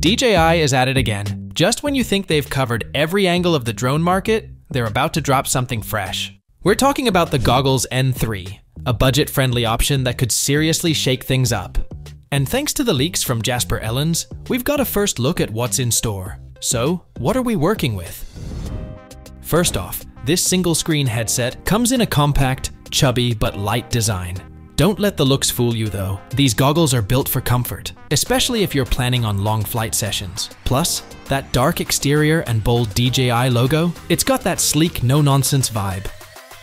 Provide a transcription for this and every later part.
DJI is at it again. Just when you think they've covered every angle of the drone market, they're about to drop something fresh. We're talking about the Goggles N3, a budget-friendly option that could seriously shake things up. And thanks to the leaks from Jasper Ellens, we've got a first look at what's in store. So, what are we working with? First off, this single-screen headset comes in a compact, chubby, but light design. Don't let the looks fool you though. These goggles are built for comfort, especially if you're planning on long flight sessions. Plus, that dark exterior and bold DJI logo, it's got that sleek, no-nonsense vibe.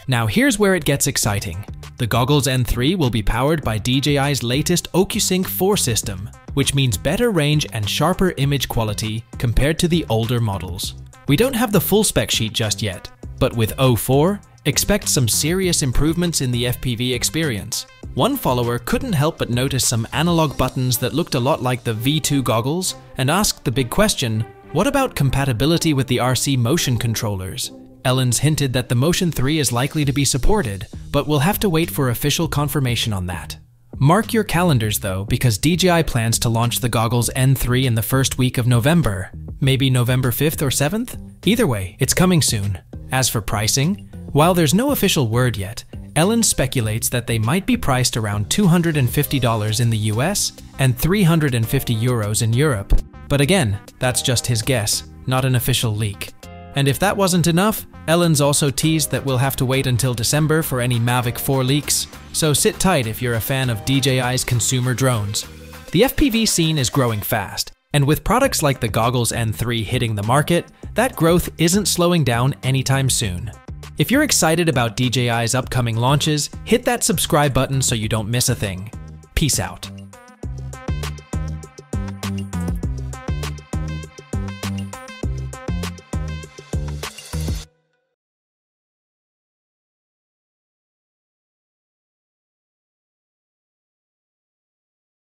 Now here's where it gets exciting. The Goggles N3 will be powered by DJI's latest OcuSync 4 system, which means better range and sharper image quality compared to the older models. We don't have the full spec sheet just yet, but with O4, expect some serious improvements in the FPV experience. One follower couldn't help but notice some analog buttons that looked a lot like the V2 goggles and asked the big question, what about compatibility with the RC motion controllers? Ellens hinted that the Motion 3 is likely to be supported, but we'll have to wait for official confirmation on that. Mark your calendars though, because DJI plans to launch the Goggles N3 in the first week of November. Maybe November 5th or 7th? Either way, it's coming soon. As for pricing, while there's no official word yet, Ellens speculates that they might be priced around $250 in the US and €350 in Europe. But again, that's just his guess, not an official leak. And if that wasn't enough, Ellens also teased that we'll have to wait until December for any Mavic 4 leaks, so sit tight if you're a fan of DJI's consumer drones. The FPV scene is growing fast, and with products like the Goggles N3 hitting the market, that growth isn't slowing down anytime soon. If you're excited about DJI's upcoming launches, hit that subscribe button so you don't miss a thing. Peace out.